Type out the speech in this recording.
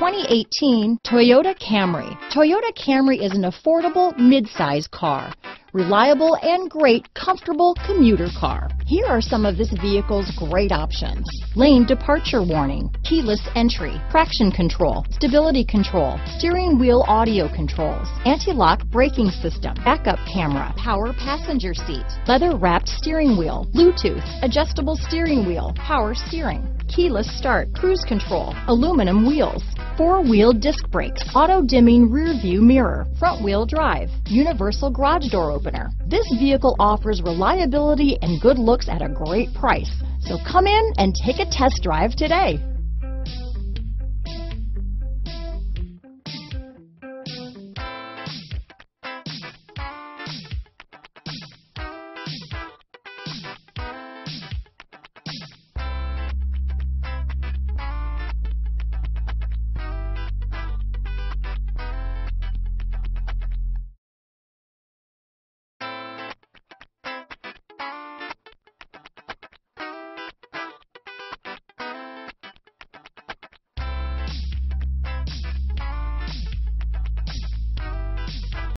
2018 Toyota Camry. Toyota Camry is an affordable midsize car, reliable and great comfortable commuter car. Here are some of this vehicle's great options: lane departure warning, keyless entry, traction control, stability control, steering wheel audio controls, anti-lock braking system, backup camera, power passenger seat, leather wrapped steering wheel, Bluetooth, adjustable steering wheel, power steering, keyless start, cruise control, aluminum wheels, four-wheel disc brakes, auto-dimming rear-view mirror, front-wheel drive, universal garage door opener. This vehicle offers reliability and good looks at a great price. So come in and take a test drive today.